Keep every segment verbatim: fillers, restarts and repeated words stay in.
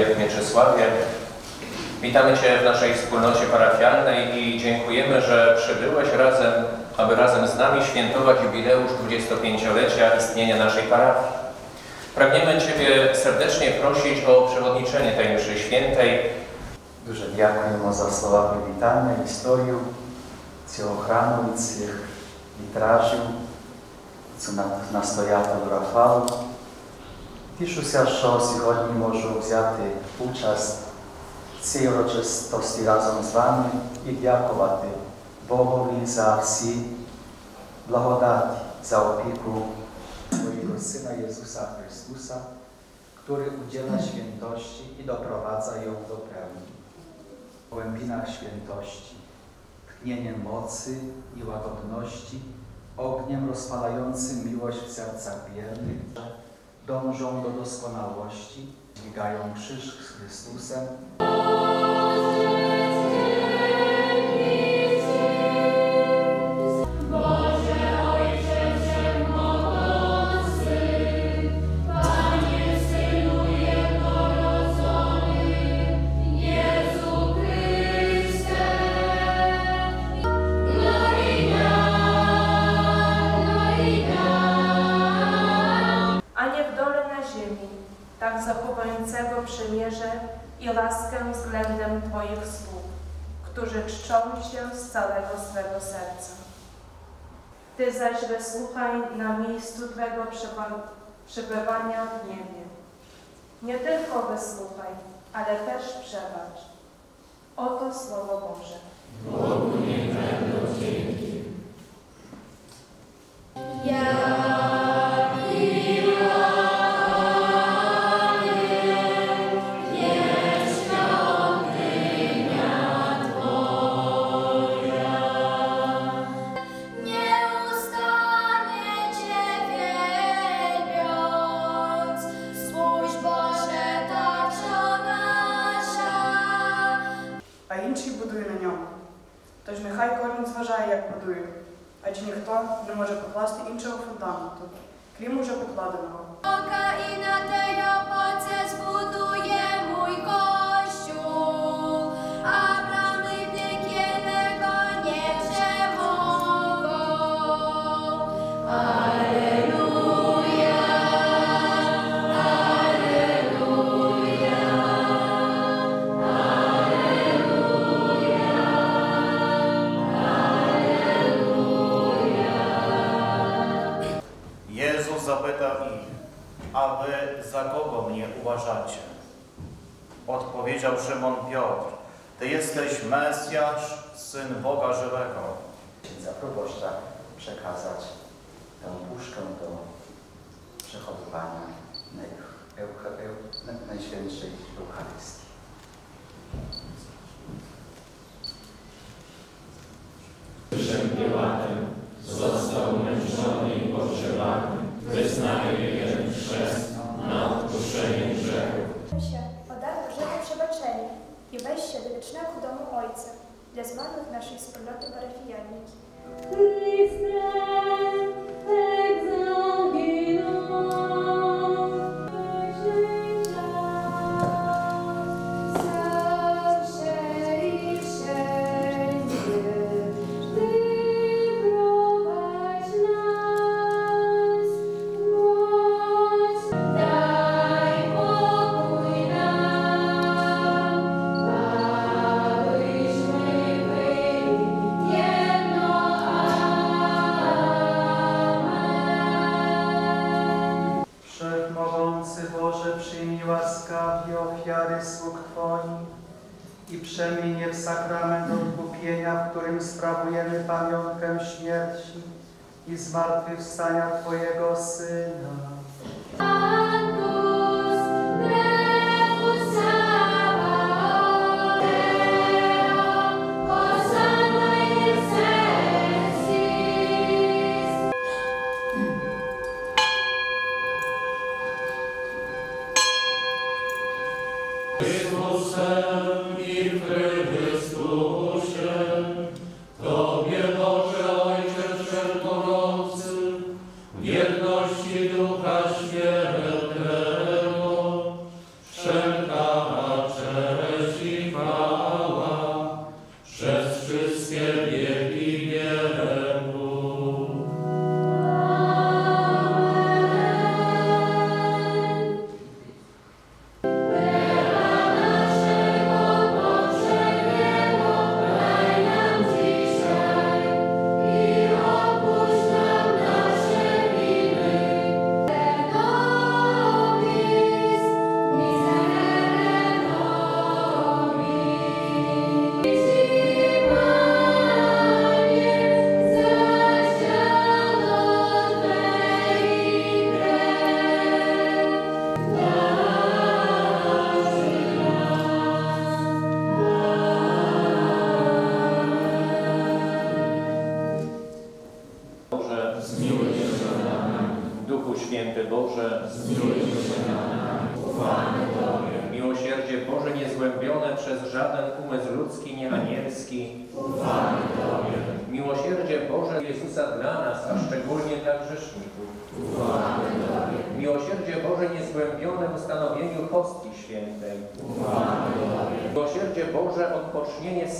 Lwowie, w Mieczysławie. Witamy Cię w naszej wspólnocie parafialnej i dziękujemy, że przybyłeś razem, aby razem z nami świętować jubileusz dwudziestopięciolecia istnienia naszej parafii. Pragniemy Ciebie serdecznie prosić o przewodniczenie tej mszy świętej. Duże dziękujemy za słowa powitania, historię tego chramu i tych witraży, co nastojatel Rafał. Тішуся, що сьогодні можу взяти участь в цій урочистості разом з вами і дякувати Богові за всі благодаті, за опіку Твоєго Сина Єзуса Христуса, який уділа świętości і doprowadza ją do pełni. W głębinach świętości, tchnieniem mocy i łagodności, ogniem rozpalającym miłość w sercach wiernych, dążą do doskonałości, dźwigają krzyż z Chrystusem. Którzy czczą Cię z całego swego serca. Ty zaś wysłuchaj na miejscu Twego przebywania w niebie. Nie tylko wysłuchaj, ale też przebacz. Oto Słowo Boże. Bogu niech będą dzięki. Ja. Адже ніхто не може покласти іншого фундаменту, крім уже покладеного. Ока і на те його це збудує мій Кощук, а брами пікінного не przemogą. Алелуя, алелуя, алелуя. Zapytał ich, a wy za kogo mnie uważacie? Odpowiedział Szymon Piotr, Ty jesteś Mesjasz, Syn Boga Żywego. Księdza proboszcza przekazać tę puszkę do przechowywania Najświętszej Eucharystii. Przyszłym Piłatem został męczony i pogrzebany. Wyznaję chrzest na odpuszczenie grzechów. O darze Bożego przebaczenia i wejście do wiecznego domu Ojca dla zmarłych naszej wspólnoty parafijalniki. I zmartwychwstania Twojego Syna. Jedności Ducha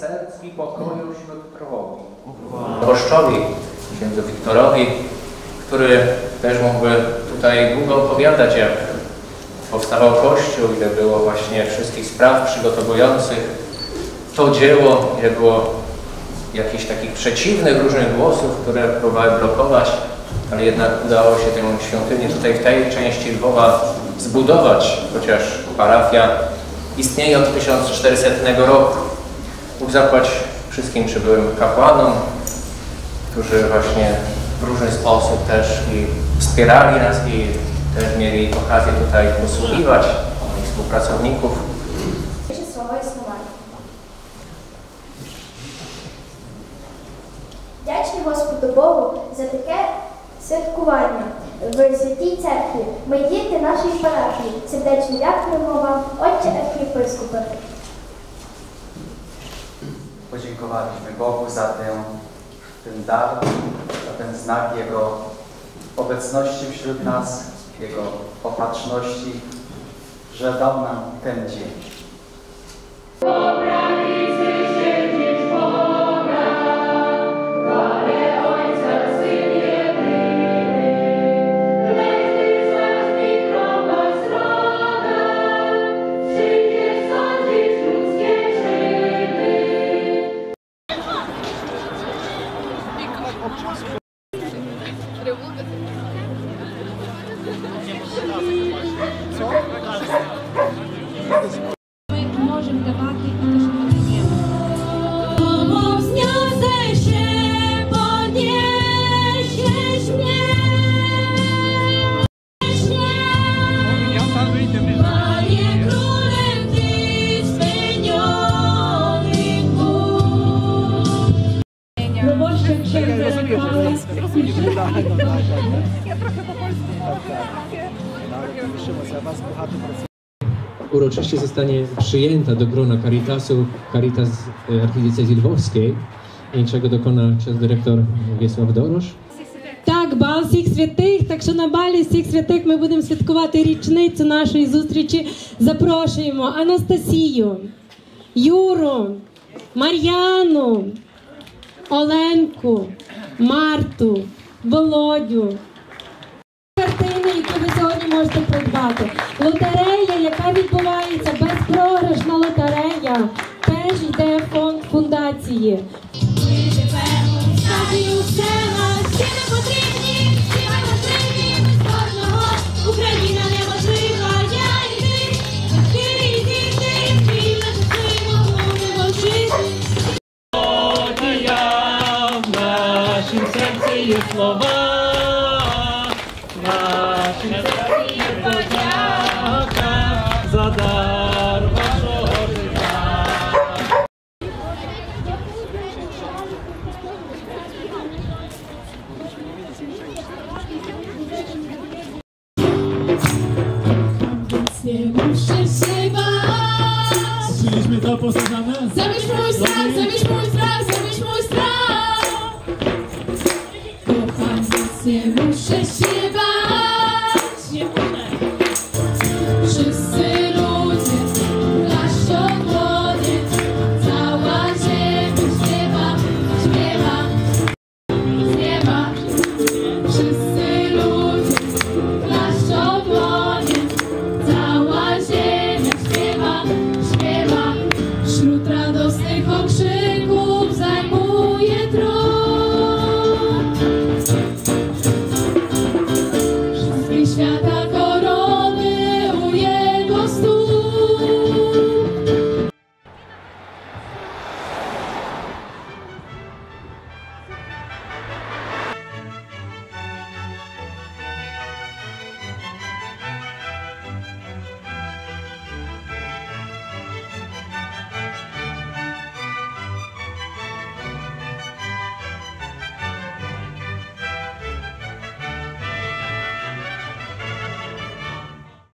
serc i pokoju wśród trwogi. Proboszczowi, księdzu Wiktorowi, który też mógłby tutaj długo opowiadać, jak powstawał Kościół, ile było właśnie wszystkich spraw przygotowujących to dzieło, ile było jakichś takich przeciwnych różnych głosów, które próbowały blokować, ale jednak udało się tę świątynię tutaj w tej części Lwowa zbudować, chociaż parafia istnieje od tysiąc czterysta roku. Bóg zapłać wszystkim przybyłym kapłanom, którzy właśnie w różny sposób też i wspierali nas i też mieli okazję tutaj posługiwać moich współpracowników. Mieczysława jest umarł. Wdzięczni Господу Богу за таке святкування в Святій Церкві. Ми діти нашої парафії. Сердечно дякуємо вам, Отче Архієпископе. Podziękowaliśmy Bogu za ten, ten dar, za ten znak Jego obecności wśród nas, Jego opatrzności, że dał nam ten dzień. Uroczyście zostanie przyjęta do grona Caritasu Caritas Archidiecezji Lwowskiej, czego dokona ksiądz dyrektor Wiesław Dorosz. Tak, bal всіх святих, так що на балі всіх святих ми будемо святкувати річницю нашої зустрічі. Запрошуємо Анастасію, Юру, Мар'яну, Оленку, Марту, Володю. Картини, які ви сьогодні можете придбати. Лотерея, яка відбувається, безпрограшна лотерея, теж йде в фонд фундації. Ми живемо в стадії у селах, всі не потрібні, всі ми важливі, без кожного Україна неможлива. Я і ти, батьки і діти, всі ми щасливо будемо жити. Сьогодні я в нашім серці є слова. Zabierz